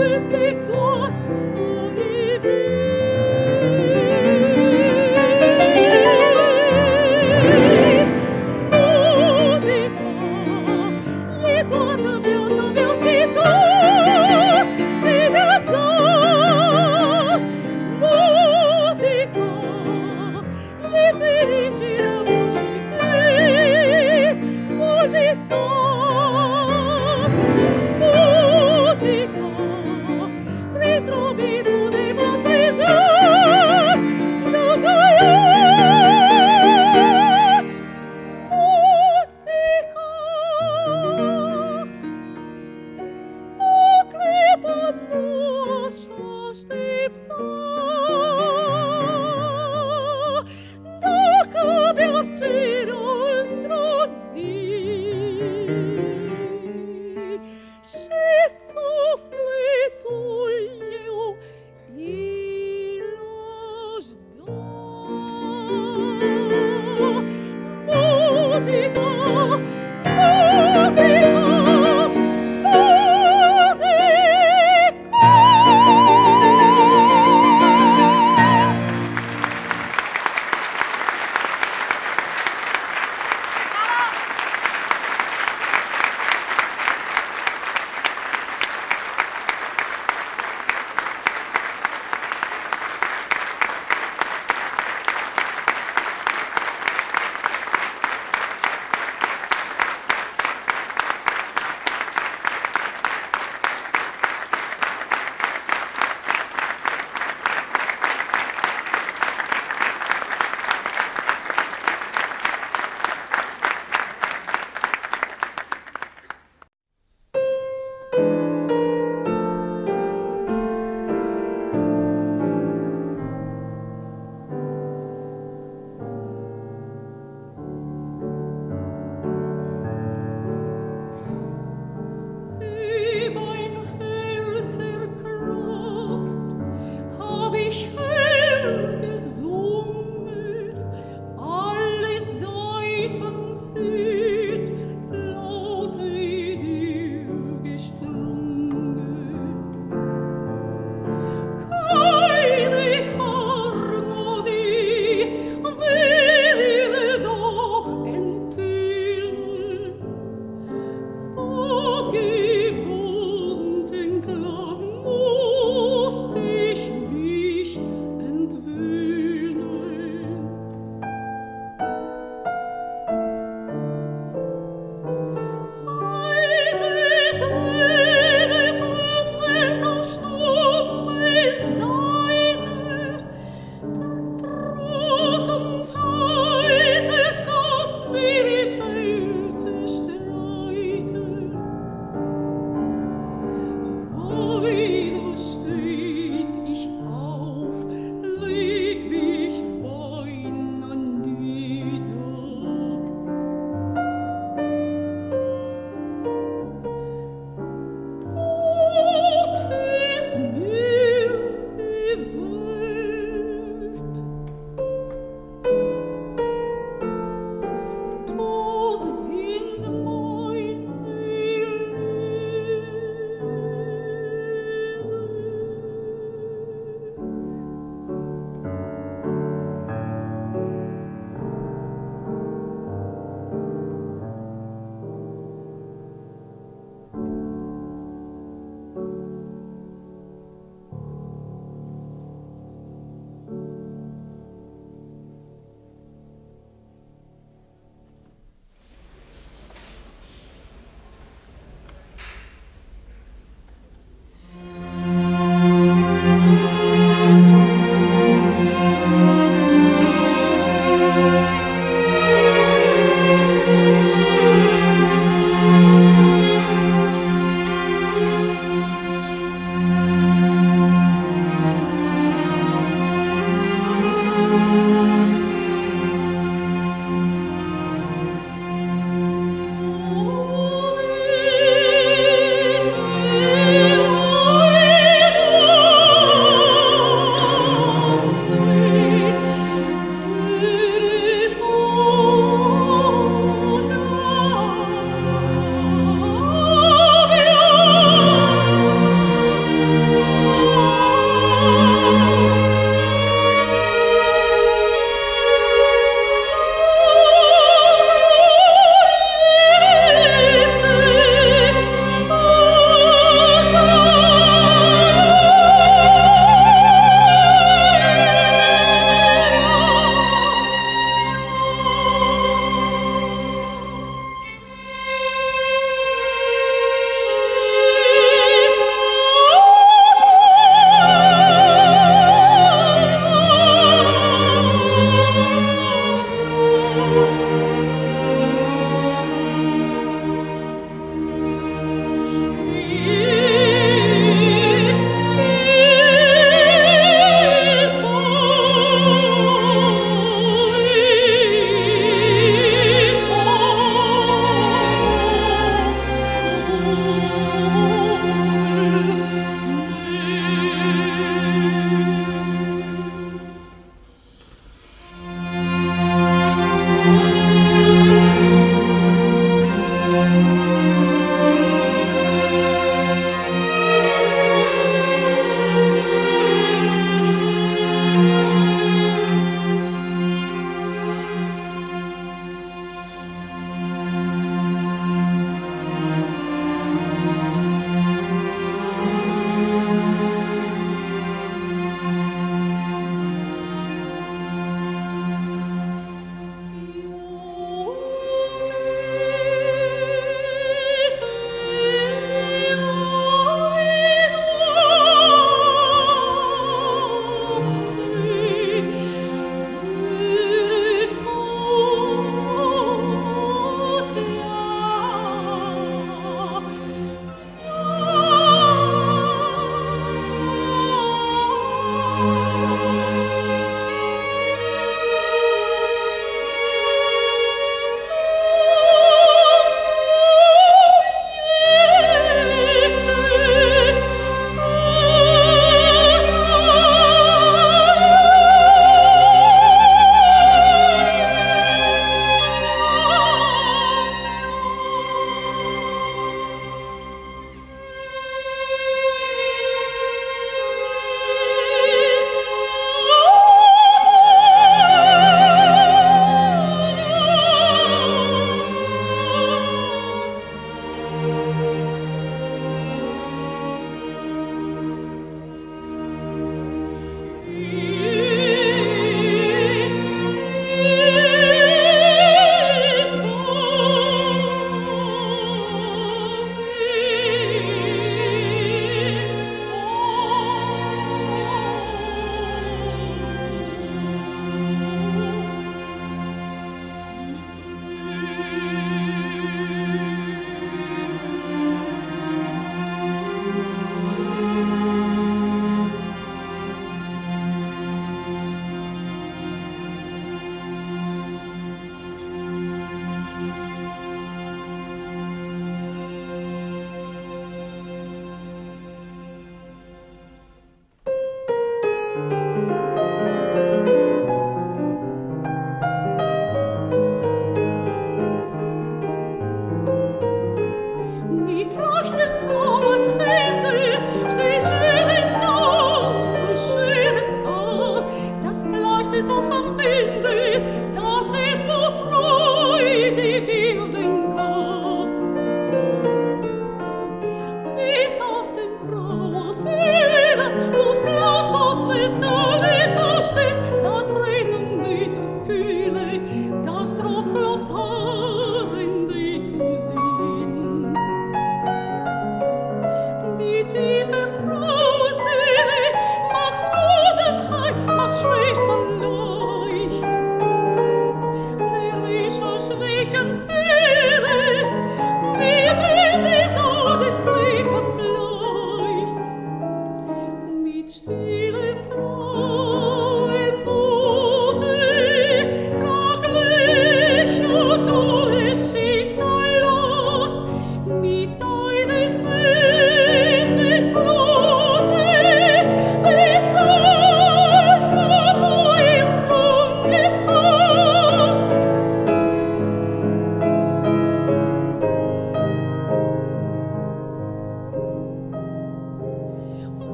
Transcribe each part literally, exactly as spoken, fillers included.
Muzica, retrobe.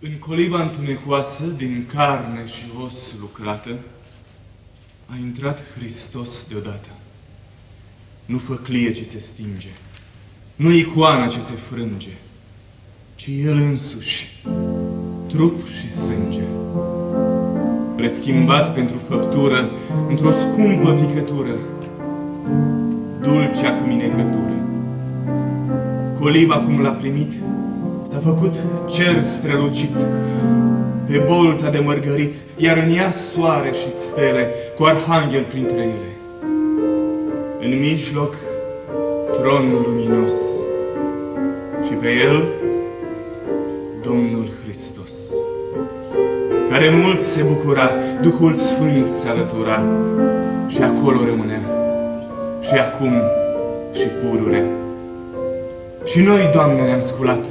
În coliba întunecoasă, din carne și os lucrată, a intrat Hristos deodată. Nu făclie ce se stinge, nu icoana ce se frânge, ci El însuși, trup și sânge, preschimbat pentru făptură într-o scumpă picătură, dulcea cu minecătură. Coliba cum l-a primit, S-a făcut cer strălucit pe bolta de mărgărit, iar în ea soare și stele cu arhanghel printre ele. În mijloc tronul luminos și pe el Domnul Hristos, care mult se bucura, Duhul Sfânt se alătura și acolo rămânea și acum și pururea. Și noi, Doamne, ne-am sculat,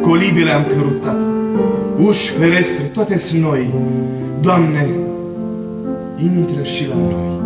colibile am căruțat, uși, ferestre, toate-s noi. Doamne, intră și la noi.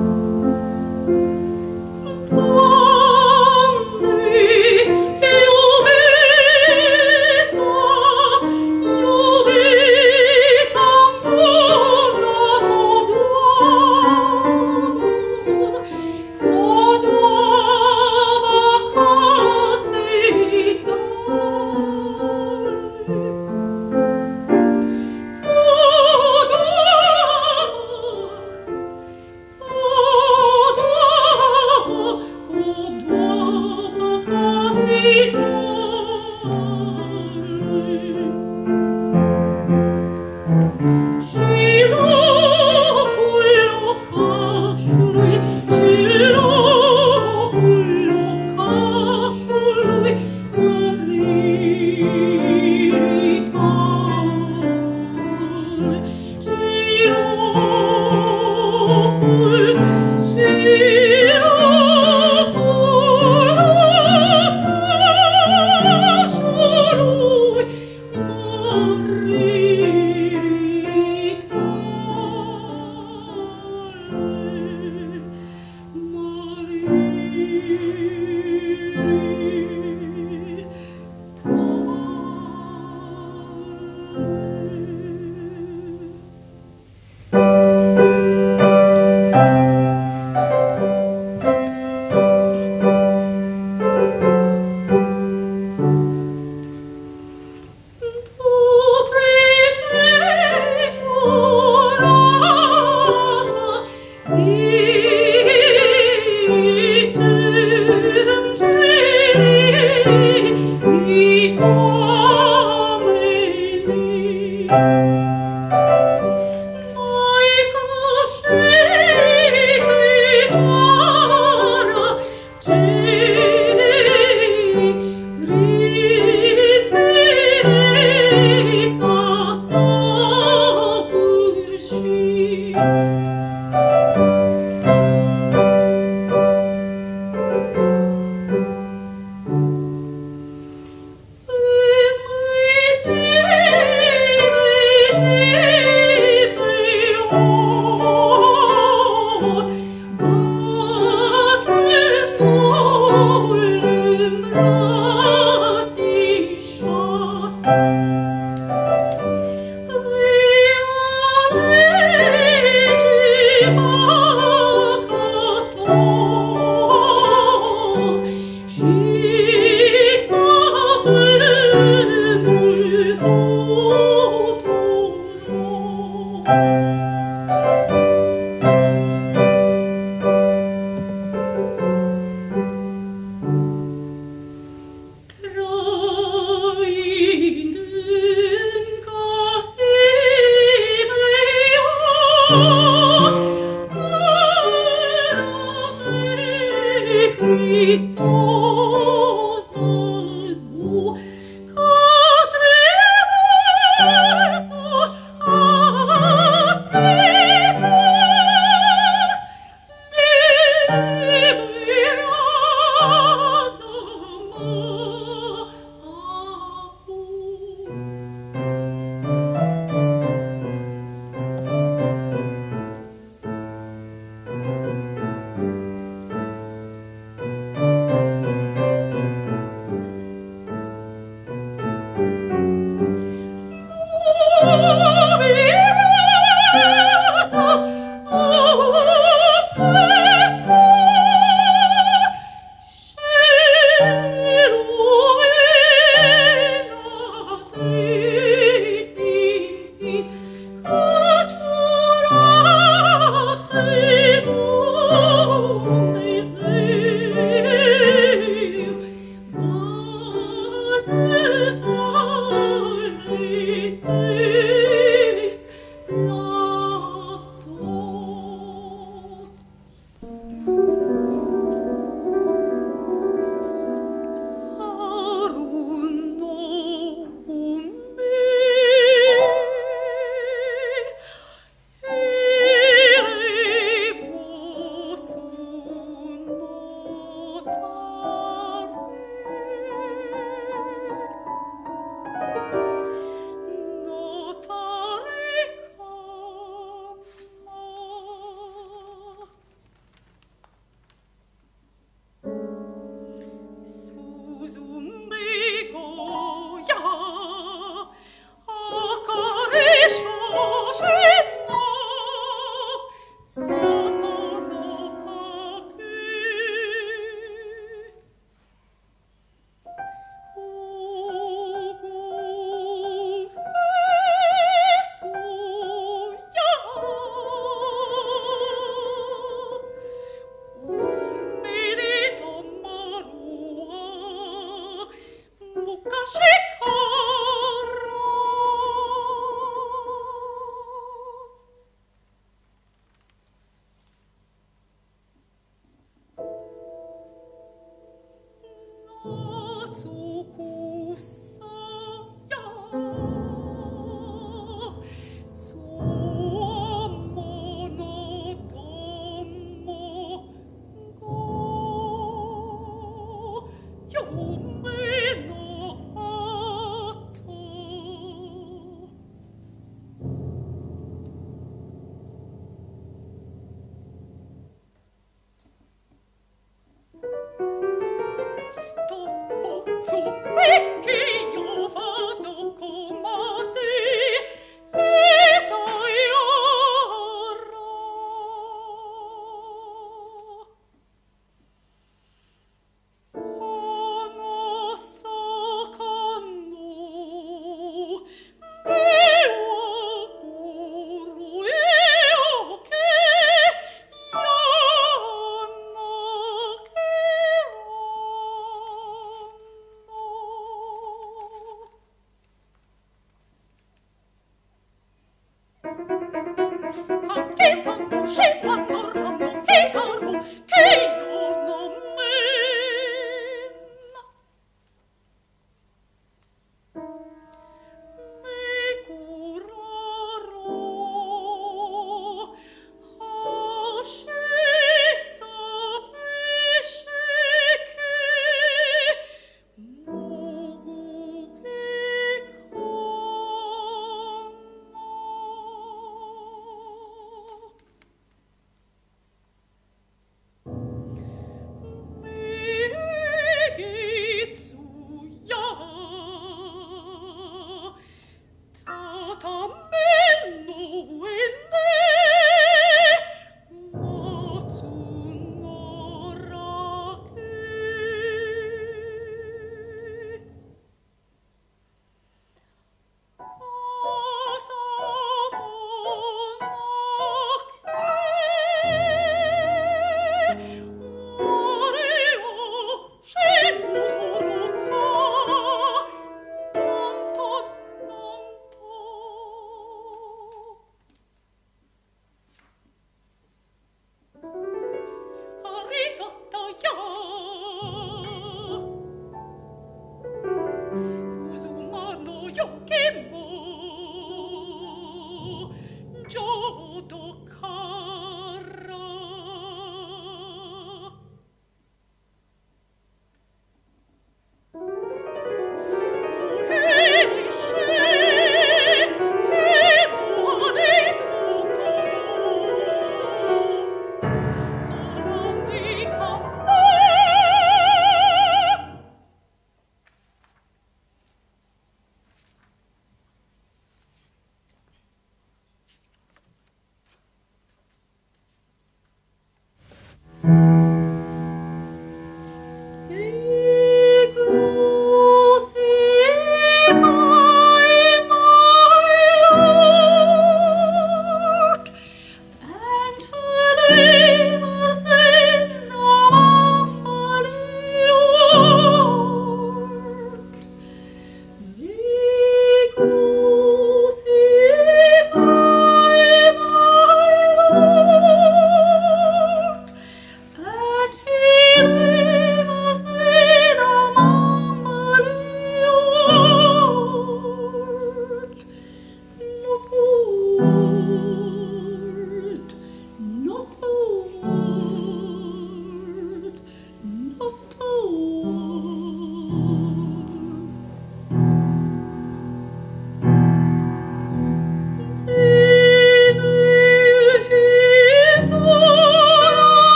Oh,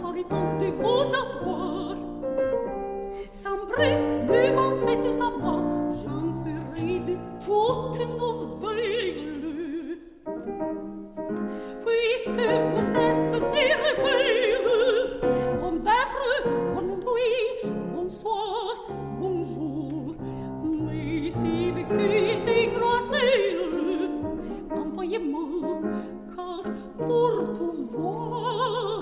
sorridant de vous avoir. Sans bref ne m'en faites savoir, j'en ferai de toutes nouvelles. Puisque vous êtes si rebelles, bon vêpres, bonne nuit, bonsoir, bonjour. Mais si vécu dégracé, envoyez-moi, car pour tout voir,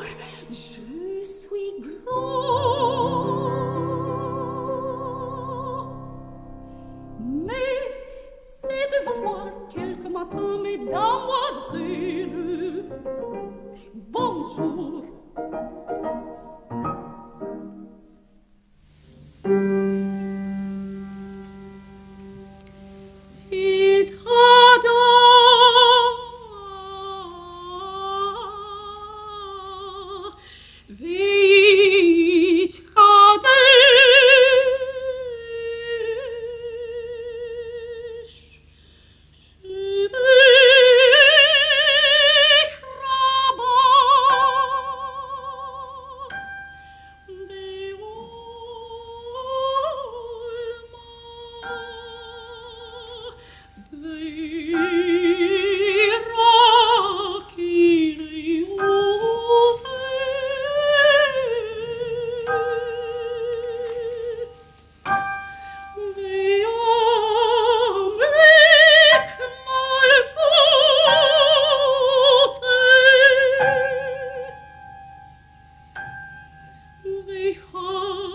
je suis grand. Mais c'est de vous voir quelque matin, mesdamoiselles. Bonjour. Oh.